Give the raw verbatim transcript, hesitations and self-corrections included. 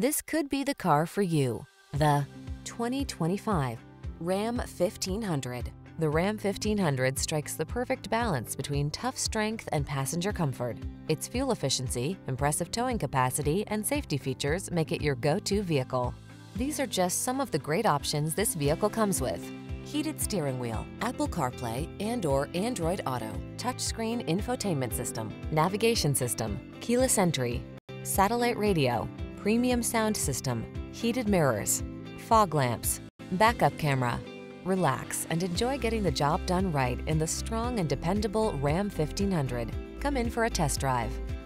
This could be the car for you. The twenty twenty-five Ram fifteen hundred. The Ram fifteen hundred strikes the perfect balance between tough strength and passenger comfort. Its fuel efficiency, impressive towing capacity, and safety features make it your go-to vehicle. These are just some of the great options this vehicle comes with: heated steering wheel, Apple CarPlay and or Android Auto, touchscreen infotainment system, navigation system, keyless entry, satellite radio, premium sound system, heated mirrors, fog lamps, backup camera. Relax and enjoy getting the job done right in the strong and dependable Ram fifteen hundred. Come in for a test drive.